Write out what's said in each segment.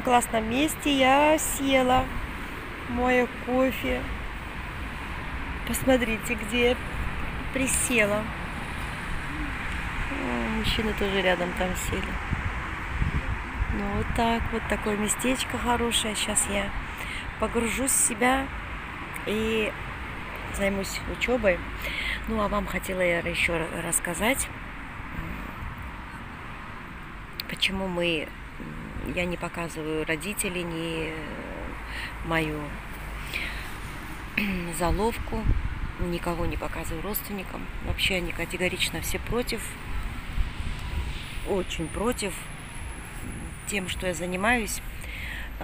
таком классном месте я села, мою кофе. Посмотрите, где я присела. Мужчины тоже рядом там сели. Ну вот так, вот такое местечко хорошее. Сейчас я погружусь в себя и займусь учебой. Ну а вам хотела я еще рассказать, почему я не показываю родителей, не мою заловку, никого не показываю родственникам. Вообще они категорично все против, очень против тем, что я занимаюсь.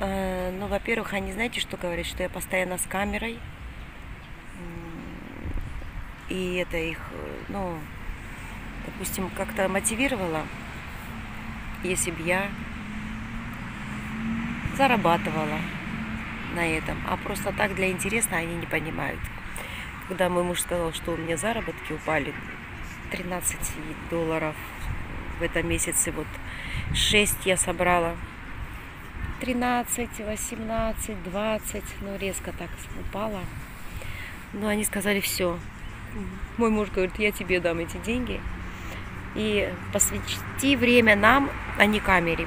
Ну, во-первых, они, знаете, что говорят, что я постоянно с камерой. И это их, ну, допустим, как-то мотивировало, если бы я зарабатывала на этом. А просто так для интереса они не понимают. Когда мой муж сказал, что у меня заработки упали, 13 долларов в этом месяце, вот 6 я собрала, 13, 18, 20, ну резко так упала. Но они сказали, все. Мой муж говорит, я тебе дам эти деньги и посвяти время нам, а не камере.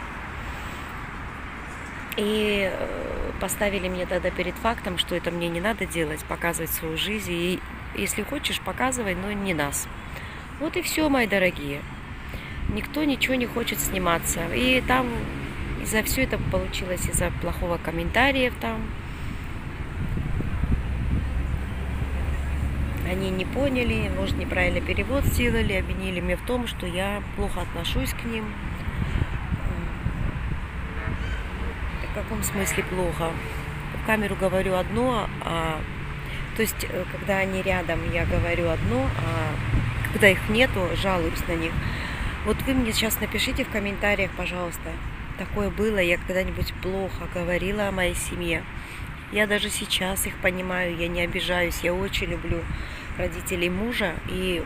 И поставили меня тогда перед фактом, что это мне не надо делать, показывать свою жизнь. И если хочешь, показывай, но не нас. Вот и все, мои дорогие. Никто ничего не хочет сниматься. И там из-за все это получилось, из-за плохого комментариев там. Они не поняли, может, неправильно перевод сделали, обвинили меня в том, что я плохо отношусь к ним. В каком смысле плохо? В камеру говорю одно, то есть, когда они рядом, я говорю одно, а когда их нету, жалуюсь на них. Вот вы мне сейчас напишите в комментариях, пожалуйста, такое было, я когда-нибудь плохо говорила о моей семье. Я даже сейчас их понимаю, я не обижаюсь, я очень люблю родителей мужа, и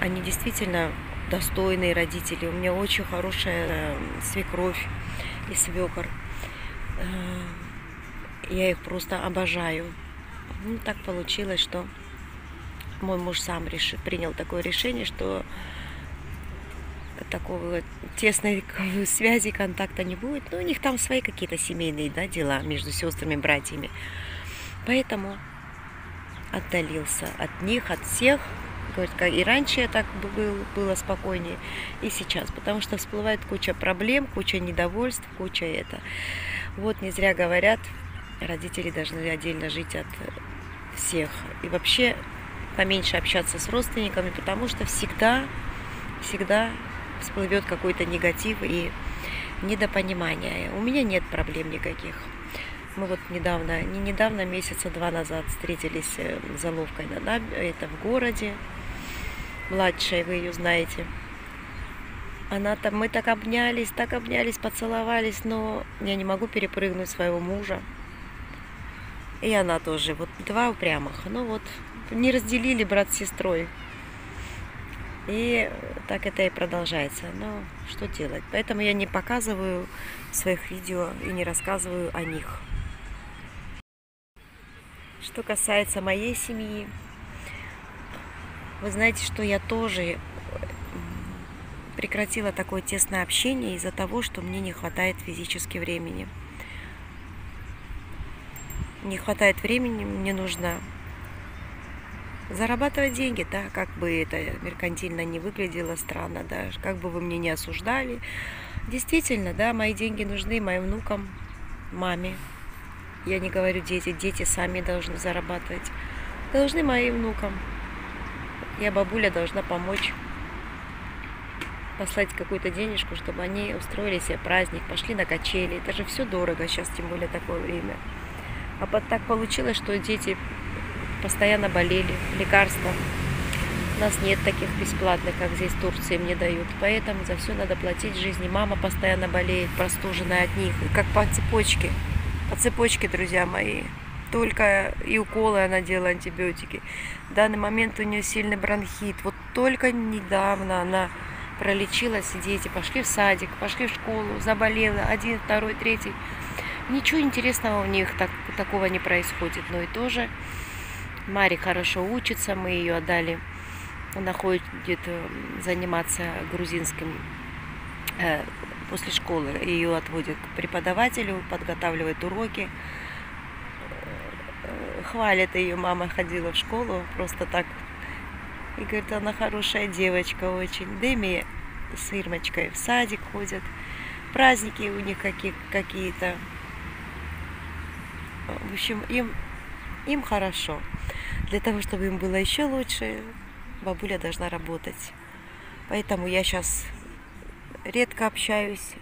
они действительно достойные родители. У меня очень хорошая свекровь и свекор. Я их просто обожаю. Ну, так получилось, что мой муж сам принял такое решение, что такого тесной связи, контакта не будет. Но у них там свои какие-то семейные, да, дела между сестрами, братьями. Поэтому отдалился от них, от всех. Говорит, как и раньше я так было спокойнее, и сейчас. Потому что всплывает куча проблем, куча недовольств, куча это. Вот не зря говорят, родители должны отдельно жить от всех. И вообще поменьше общаться с родственниками, потому что всегда всплывет какой-то негатив и недопонимание. У меня нет проблем никаких. Мы вот недавно, месяца два назад встретились с заловкой, да, это в городе, младшая, вы ее знаете. Она там, мы так обнялись, поцеловались, но я не могу перепрыгнуть своего мужа. И она тоже, вот два упрямых, ну вот, не разделили брат с сестрой. И так это и продолжается. Но что делать? Поэтому я не показываю своих видео и не рассказываю о них. Что касается моей семьи, вы знаете, что я тоже прекратила такое тесное общение из-за того, что мне не хватает физически времени. Не хватает времени, мне нужно зарабатывать деньги, да, как бы это меркантильно не выглядело, странно, да, как бы вы мне не осуждали. Действительно, да, мои деньги нужны моим внукам, маме. Я не говорю дети, дети сами должны зарабатывать. Должны моим внукам. Я, бабуля, должна помочь, послать какую-то денежку, чтобы они устроили себе праздник, пошли на качели. Это же все дорого сейчас, тем более такое время. А так получилось, что дети постоянно болели, лекарства. У нас нет таких бесплатных, как здесь в Турции мне дают. Поэтому за все надо платить жизни. Мама постоянно болеет, простуженная от них. Как по цепочке. По цепочке, друзья мои. Только и уколы она делала, антибиотики. В данный момент у нее сильный бронхит. Вот только недавно она пролечилась, и дети пошли в садик, пошли в школу, заболела, один, второй, третий. Ничего интересного у них такого не происходит. Но и тоже Мари хорошо учится, мы ее отдали. Она ходит заниматься грузинским после школы. Ее отводят к преподавателю, подготавливает уроки. Хвалит ее, мама ходила в школу просто так. И говорит, она хорошая девочка очень. Деми с Ирмочкой в садик ходят. Праздники у них какие-то. В общем, им хорошо. Для того, чтобы им было еще лучше, бабуля должна работать. Поэтому я сейчас редко общаюсь.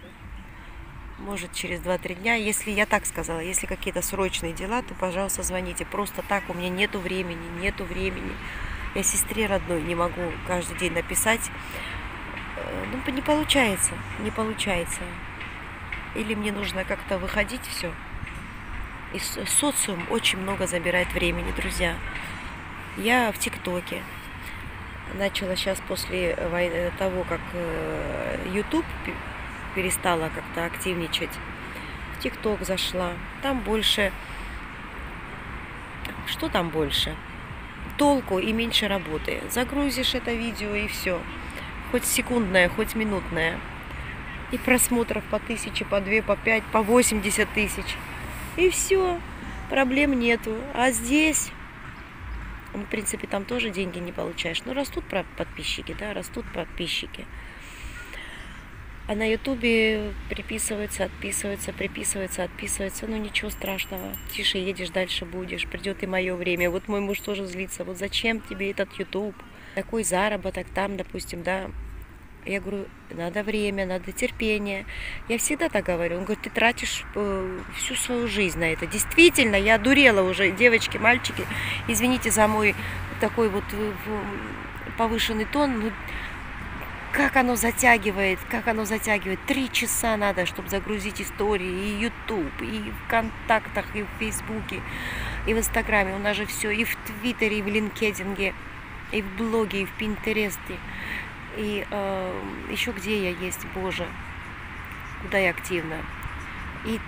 Может, через 2-3 дня. Если, я так сказала, если какие-то срочные дела, то, пожалуйста, звоните. Просто так у меня нету времени, нету времени. Я сестре родной не могу каждый день написать. Ну, не получается, не получается. Или мне нужно как-то выходить, все. И социум очень много забирает времени, друзья. Я в ТикТоке. Начала сейчас после того, как YouTube перестала как-то активничать. В ТикТок зашла. Там больше... Что там больше? Толку и меньше работы. Загрузишь это видео и все. Хоть секундное, хоть минутное. И просмотров по 1000, по 2, по 5, по 80 тысяч. И все. Проблем нету. А здесь... В принципе, там тоже деньги не получаешь. Но растут подписчики, да, растут подписчики. А на Ютубе приписываются, отписываются, приписываются, отписываются. Ну, ничего страшного. Тише едешь, дальше будешь. Придет и мое время. Вот мой муж тоже злится. Вот зачем тебе этот Ютуб? Такой заработок там, допустим, да. Я говорю, надо время, надо терпение. Я всегда так говорю. Он говорит, ты тратишь всю свою жизнь на это. Действительно, я одурела уже. Девочки, мальчики, извините за мой такой вот повышенный тон. Но как оно затягивает, как оно затягивает. 3 часа надо, чтобы загрузить истории, и YouTube, и в ВКонтактах, и в Фейсбуке, и в Инстаграме. У нас же все и в Твиттере, и в Линкединге, и в блоге, и в Пинтересте. И еще где я есть, Боже, куда я активна. И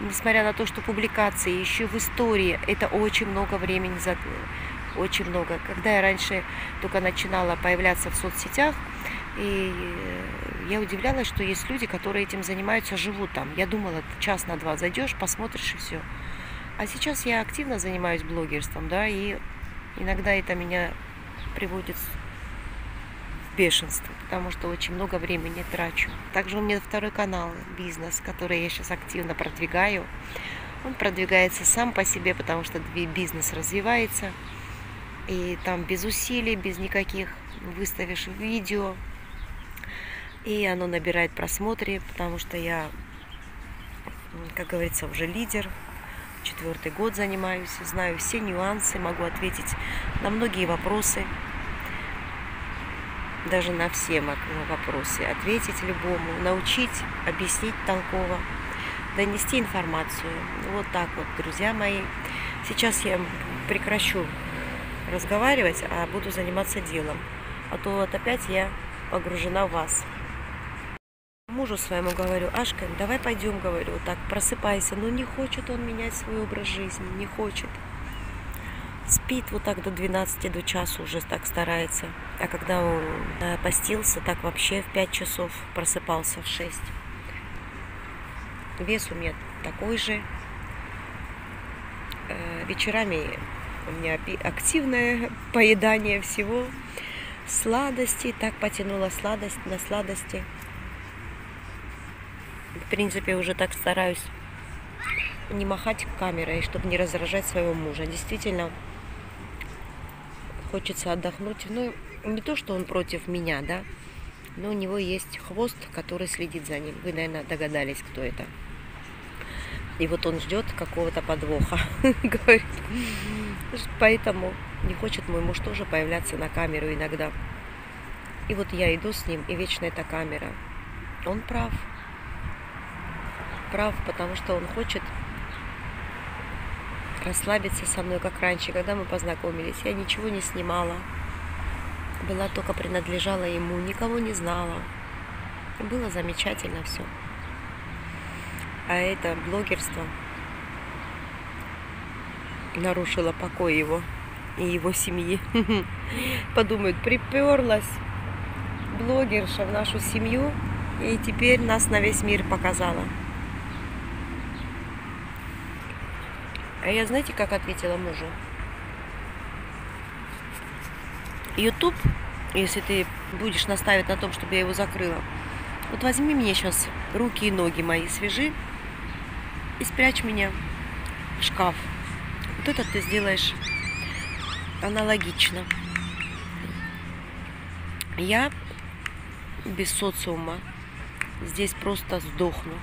несмотря на то, что публикации еще в истории, это очень много времени заняло, очень много. Когда я раньше только начинала появляться в соцсетях, и я удивлялась, что есть люди, которые этим занимаются, живут там. Я думала, час на два зайдешь, посмотришь и все. А сейчас я активно занимаюсь блогерством, да, и иногда это меня приводит бешенство, потому что очень много времени трачу. Также у меня второй канал «Бизнес», который я сейчас активно продвигаю. Он продвигается сам по себе, потому что бизнес развивается. И там без усилий, без никаких выставишь видео. И оно набирает просмотры, потому что я, как говорится, уже лидер. 4-й год занимаюсь, знаю все нюансы, могу ответить на многие вопросы. Даже на все вопросы ответить любому, научить, объяснить толково, донести информацию. Вот так вот, друзья мои. Сейчас я прекращу разговаривать, а буду заниматься делом. А то вот опять я погружена в вас. Мужу своему говорю, Ашка, давай пойдем, говорю, вот так, просыпайся. Но не хочет он менять свой образ жизни, не хочет. Спит вот так до 12, до часа уже так старается. А когда он постился, так вообще в 5 часов просыпался, в 6. Вес у меня такой же. Вечерами у меня активное поедание всего. Сладости, так потянула сладость на сладости. В принципе, уже так стараюсь не махать камерой, чтобы не раздражать своего мужа. Действительно, хочется отдохнуть. Ну, не то, что он против меня, да, но у него есть хвост, который следит за ним. Вы, наверное, догадались, кто это. И вот он ждет какого-то подвоха, говорит. Поэтому не хочет мой муж тоже появляться на камеру иногда. И вот я иду с ним, и вечно эта камера. Он прав. Прав, потому что он хочет расслабиться со мной, как раньше, когда мы познакомились. Я ничего не снимала. была только принадлежала ему, никого не знала. Было замечательно все. А это блогерство нарушило покой его и его семьи. Подумают, приперлась блогерша в нашу семью и теперь нас на весь мир показала. А я, знаете, как ответила мужу? YouTube, если ты будешь настаивать на том, чтобы я его закрыла, вот возьми мне сейчас руки и ноги мои, свяжи и спрячь меня в шкаф. Вот это ты сделаешь аналогично. Я без социума здесь просто сдохну.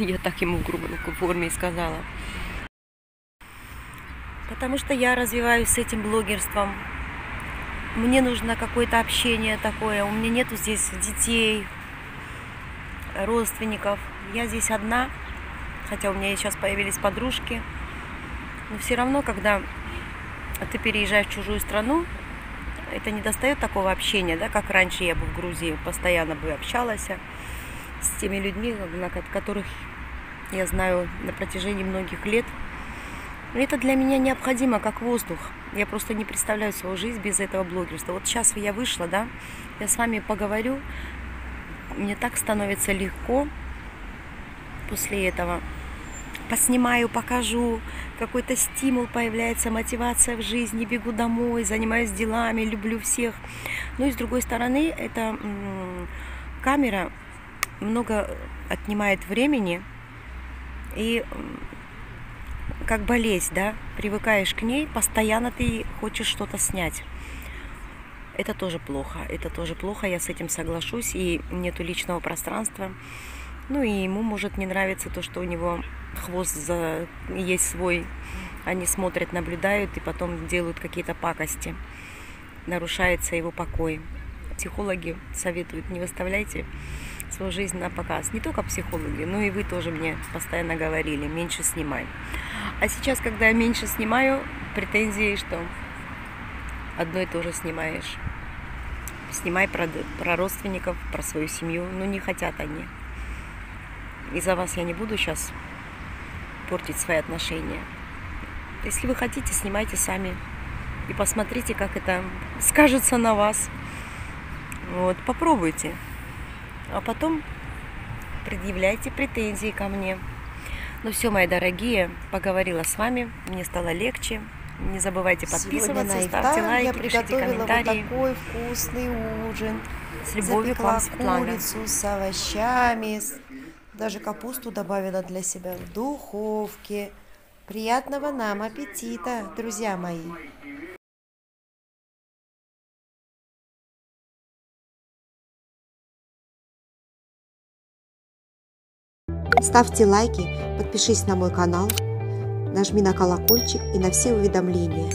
Я так ему в грубой форме и сказала. Потому что я развиваюсь с этим блогерством. Мне нужно какое-то общение такое. У меня нету здесь детей, родственников. Я здесь одна, хотя у меня сейчас появились подружки. Но все равно, когда ты переезжаешь в чужую страну, это не достает такого общения, да, как раньше я бы в Грузии постоянно бы общалась с теми людьми, которых я знаю на протяжении многих лет. Но это для меня необходимо, как воздух. Я просто не представляю свою жизнь без этого блогерства. Вот сейчас я вышла, да, я с вами поговорю. Мне так становится легко после этого. Поснимаю, покажу, какой-то стимул появляется, мотивация в жизни, бегу домой, занимаюсь делами, люблю всех. Ну и с другой стороны, эта камера много отнимает времени и... как болезнь, да, привыкаешь к ней, постоянно ты хочешь что-то снять. Это тоже плохо, я с этим соглашусь, и нету личного пространства. Ну и ему может не нравиться то, что у него хвост есть свой, они смотрят, наблюдают и потом делают какие-то пакости. Нарушается его покой. Психологи советуют, не выставляйте свою жизнь на показ. Не только психологи, но и вы тоже мне постоянно говорили, меньше снимай. А сейчас, когда я меньше снимаю, претензии, что одно и то же снимаешь. Снимай про родственников, про свою семью. Ну, не хотят они. Из-за вас я не буду сейчас портить свои отношения. Если вы хотите, снимайте сами. И посмотрите, как это скажется на вас. Вот, попробуйте. А потом предъявляйте претензии ко мне. Ну все, мои дорогие, поговорила с вами, мне стало легче. Не забывайте подписываться, ставьте лайки, пишите комментарии. Я приготовила вот такой вкусный ужин. С любовью к вам, Светлана. Курицу с овощами, даже капусту добавила для себя в духовке. Приятного нам аппетита, друзья мои! Ставьте лайки, подпишись на мой канал, нажми на колокольчик и на все уведомления.